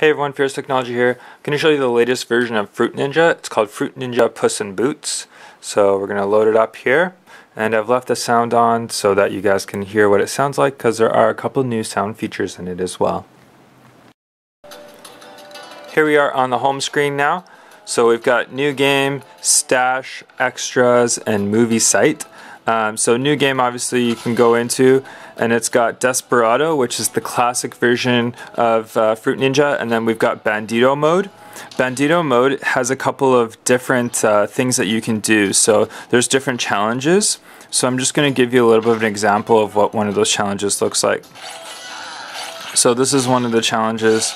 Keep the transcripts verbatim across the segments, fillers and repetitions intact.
Hey everyone, Furious Technology here. I'm going to show you the latest version of Fruit Ninja. It's called Fruit Ninja Puss and Boots. So we're going to load it up here. And I've left the sound on so that you guys can hear what it sounds like, because there are a couple new sound features in it as well. Here we are on the home screen now. So we've got new game, stash, extras, and movie site. Um, so new game, obviously, you can go into, and it's got Desperado, which is the classic version of uh, Fruit Ninja, and then we've got Bandito mode. Bandito mode has a couple of different uh, things that you can do, so there's different challenges. So I'm just going to give you a little bit of an example of what one of those challenges looks like. So this is one of the challenges.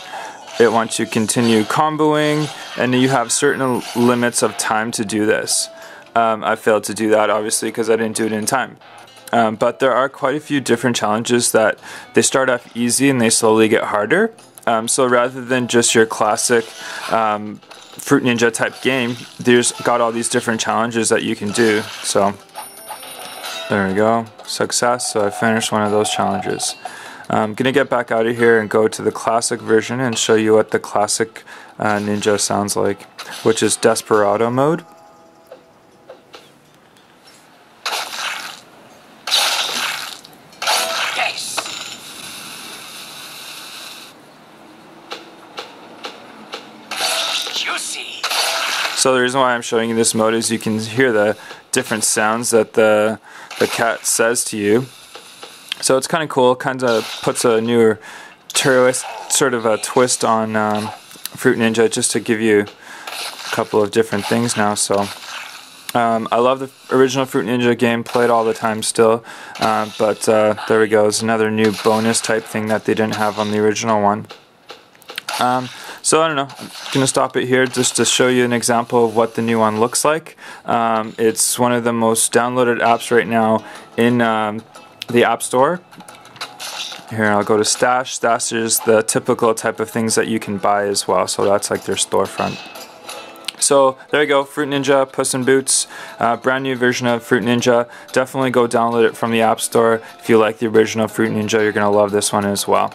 It wants you to continue comboing, and you have certain limits of time to do this. Um, I failed to do that, obviously, because I didn't do it in time. Um, but there are quite a few different challenges that they start off easy and they slowly get harder. Um, so rather than just your classic um, Fruit Ninja type game, there's got all these different challenges that you can do. So there we go, success. So I finished one of those challenges. I'm going to get back out of here and go to the classic version and show you what the classic uh, Ninja sounds like, which is Desperado mode. So the reason why I'm showing you this mode is you can hear the different sounds that the, the cat says to you. So it's kind of cool, kind of puts a newer twist, sort of a twist on um, Fruit Ninja, just to give you a couple of different things now. So um, I love the original Fruit Ninja game, played all the time still, uh, but uh, there we go, it's another new bonus type thing that they didn't have on the original one. Um, So I don't know, I'm going to stop it here just to show you an example of what the new one looks like. Um, it's one of the most downloaded apps right now in um, the App Store. Here, I'll go to Stash. Stash is the typical type of things that you can buy as well, so that's like their storefront. So there you go, Fruit Ninja, Puss and Boots, uh, brand new version of Fruit Ninja. Definitely go download it from the App Store. If you like the original Fruit Ninja, you're going to love this one as well.